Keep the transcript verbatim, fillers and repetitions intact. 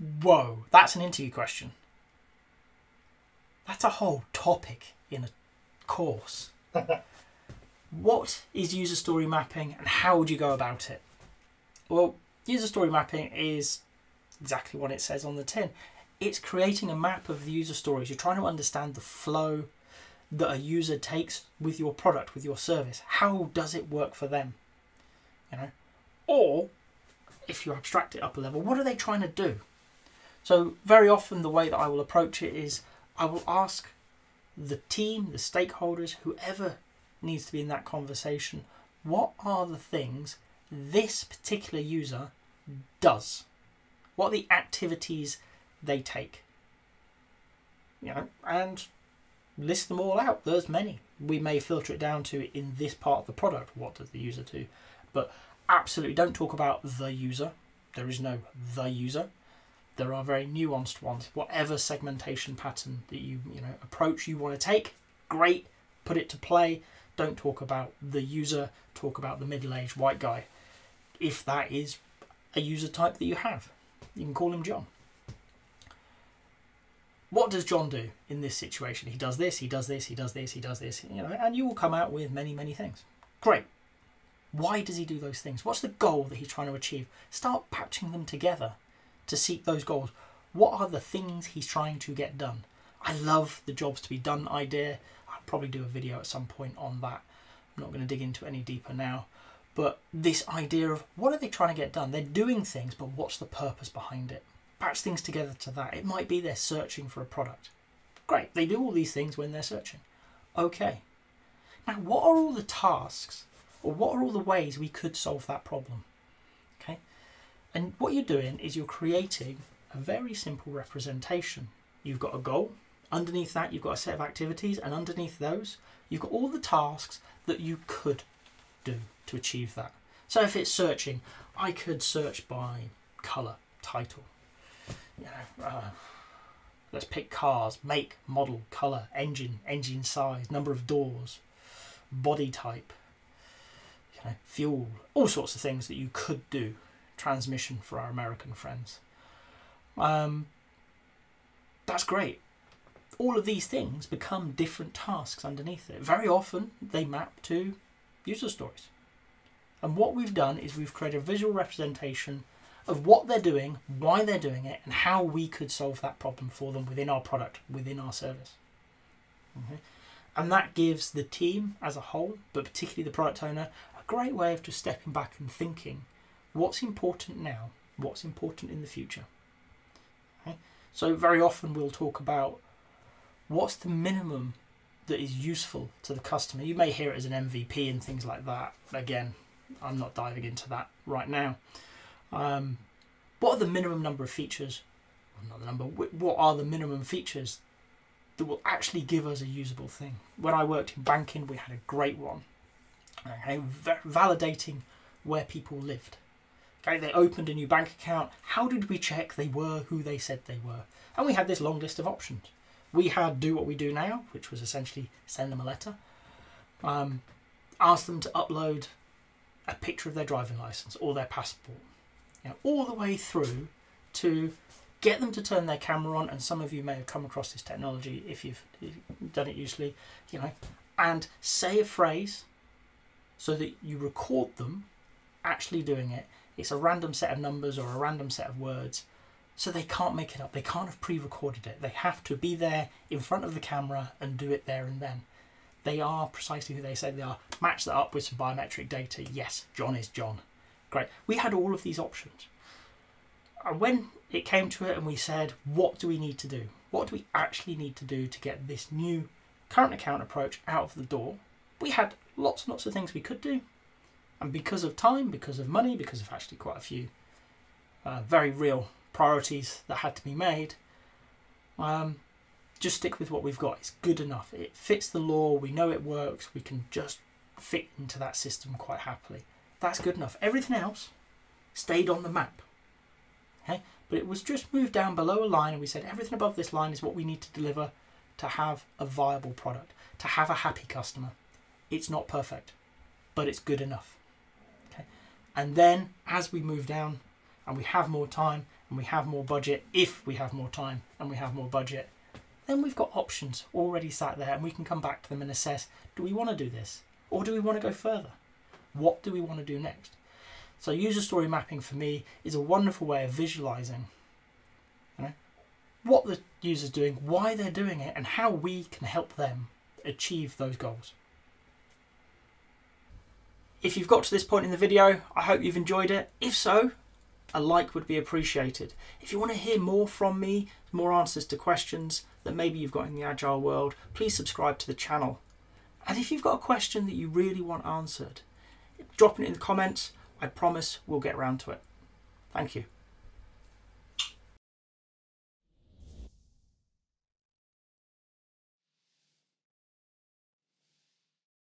Whoa, that's an interview question. That's a whole topic in a course. What is user story mapping and how do you go about it? Well, user story mapping is exactly what it says on the tin. It's creating a map of the user stories. You're trying to understand the flow that a user takes with your product, with your service. How does it work for them? You know, or if you abstract it up a level, what are they trying to do? So very often the way that I will approach it is I will ask the team, the stakeholders, whoever needs to be in that conversation, what are the things this particular user does? What are the activities they take? You know, and list them all out. There's many. We may filter it down to, in this part of the product, what does the user do? But absolutely don't talk about the user. There is no the user. There are very nuanced ones. Whatever segmentation pattern that you, you know, approach you want to take, great, put it to play. Don't talk about the user, talk about the middle-aged white guy. If that is a user type that you have, you can call him John. What does John do in this situation? He does this, he does this, he does this, he does this, you know, and you will come out with many, many things. Great. Why does he do those things? What's the goal that he's trying to achieve? Start patching them together to seek those goals. What are the things he's trying to get done? I love the jobs to be done idea. I'll probably do a video at some point on that. I'm not going to dig into any deeper now. But this idea of what are they trying to get done? They're doing things, but what's the purpose behind it? Patch things together to that. It might be they're searching for a product. Great, they do all these things when they're searching. Okay. Now, what are all the tasks? Or what are all the ways we could solve that problem? Okay, and what you're doing is you're creating a very simple representation. You've got a goal, underneath that you've got a set of activities, and underneath those you've got all the tasks that you could do to achieve that. So if it's searching, I could search by colour, title, you know, uh, let's pick cars, make, model, colour, engine, engine size, number of doors, body type, fuel, all sorts of things that you could do. Transmission for our American friends. Um, that's great. All of these things become different tasks underneath it. Very often they map to user stories. And what we've done is we've created a visual representation of what they're doing, why they're doing it, and how we could solve that problem for them within our product, within our service. Okay. And that gives the team as a whole, but particularly the product owner, great way of just stepping back and thinking what's important now, what's important in the future. Okay? So very often we'll talk about what's the minimum that is useful to the customer. You may hear it as an M V P and things like that. Again, I'm not diving into that right now. Um, what are the minimum number of features, well, not the number, what are the minimum features that will actually give us a usable thing? When I worked in banking, we had a great one. Okay, validating where people lived. Okay, they opened a new bank account. How did we check they were who they said they were? And we had this long list of options. We had do what we do now, which was essentially send them a letter, um, ask them to upload a picture of their driving license or their passport, you know, all the way through to get them to turn their camera on. And some of you may have come across this technology if you've done it usually, you know, and say a phrase, so that you record them actually doing it. It's a random set of numbers or a random set of words. So they can't make it up. They can't have pre-recorded it. They have to be there in front of the camera and do it there and then. They are precisely who they say they are. Match that up with some biometric data. Yes, John is John. Great. We had all of these options. And when it came to it and we said, what do we need to do? What do we actually need to do to get this new current account approach out of the door? We had lots and lots of things we could do, and because of time, because of money, because of actually quite a few uh, very real priorities that had to be made, um, just stick with what we've got. It's good enough. It fits the law. We know it works. We can just fit into that system quite happily. That's good enough. Everything else stayed on the map, okay? But it was just moved down below a line, and we said everything above this line is what we need to deliver to have a viable product, to have a happy customer. It's not perfect, but it's good enough. Okay? And then as we move down and we have more time and we have more budget, if we have more time and we have more budget, then we've got options already sat there, and we can come back to them and assess, do we want to do this? Or do we want to go further? What do we want to do next? So user story mapping for me is a wonderful way of visualizing, you know, what the user's doing, why they're doing it, and how we can help them achieve those goals. If you've got to this point in the video, I hope you've enjoyed it. If so, a like would be appreciated. If you want to hear more from me, more answers to questions that maybe you've got in the Agile world, please subscribe to the channel. And if you've got a question that you really want answered, drop it in the comments. I promise we'll get around to it. Thank you.